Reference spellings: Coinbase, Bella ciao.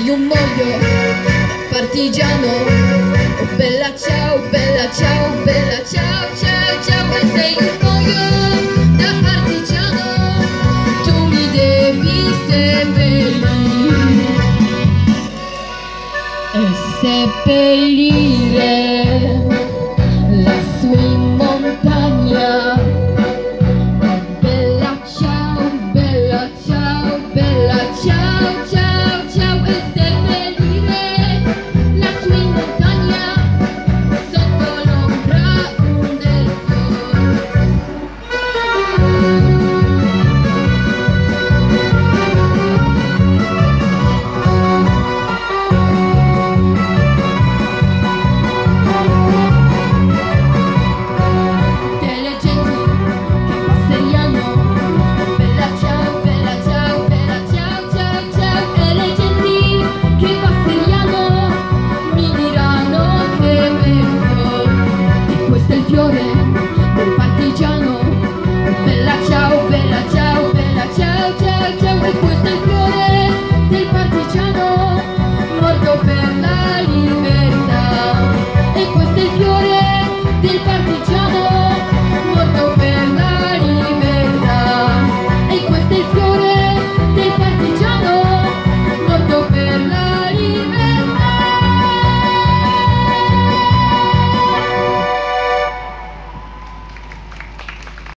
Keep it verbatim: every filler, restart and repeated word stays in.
meglio un moglio partigiano. Oh bella ciao, bella ciao, bella ciao, ciao, ciao, e sei un moglio da partigiano, tu mi devi seppellire e seppellire.